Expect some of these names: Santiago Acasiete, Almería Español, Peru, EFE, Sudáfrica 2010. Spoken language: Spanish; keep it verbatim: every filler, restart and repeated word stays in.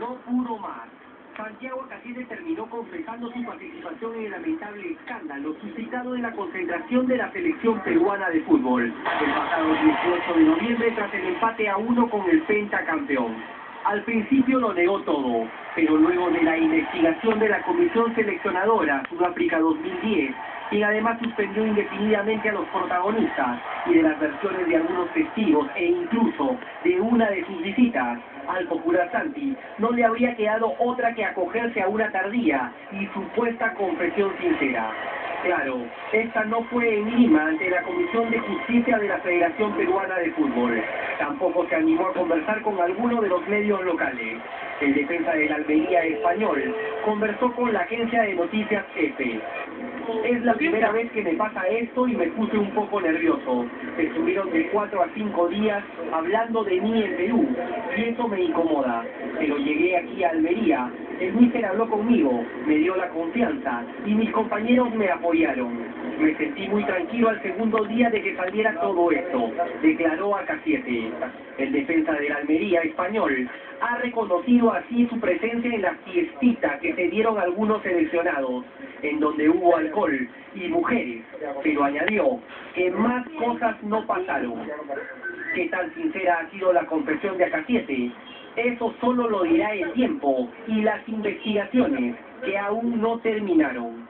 no pudo más. Santiago Acasiete terminó confesando su participación en el lamentable escándalo suscitado en la concentración de la selección peruana de fútbol el pasado dieciocho de noviembre tras el empate a uno con el pentacampeón. Al principio lo negó todo, pero luego de la investigación de la Comisión Seleccionadora Sudáfrica dos mil diez, quien además suspendió indefinidamente a los protagonistas y de las versiones de algunos testigos e incluso de una de sus visitas, al popular Santi no le habría quedado otra que acogerse a una tardía y supuesta confesión sincera. Claro, esta no fue en Lima ante la Comisión de Justicia de la Federación Peruana de Fútbol. Tampoco se animó a conversar con alguno de los medios locales. El defensa del Almería Español conversó con la agencia de noticias EFE. Es la primera vez que me pasa esto y me puse un poco nervioso. Estuvieron de cuatro a cinco días hablando de mí en Perú y eso me incomoda. Pero llegué aquí a Almería, el míster habló conmigo, me dio la confianza y mis compañeros me apoyaron. Me sentí muy tranquilo al segundo día de que saliera todo esto, declaró Acasiete. El defensa del Almería Español ha reconocido así su presencia en la fiestita que se dieron algunos seleccionados, en donde hubo alcohol y mujeres, pero añadió que más cosas no pasaron. ¿Qué tan sincera ha sido la confesión de Acasiete? Eso solo lo dirá el tiempo y las investigaciones, que aún no terminaron.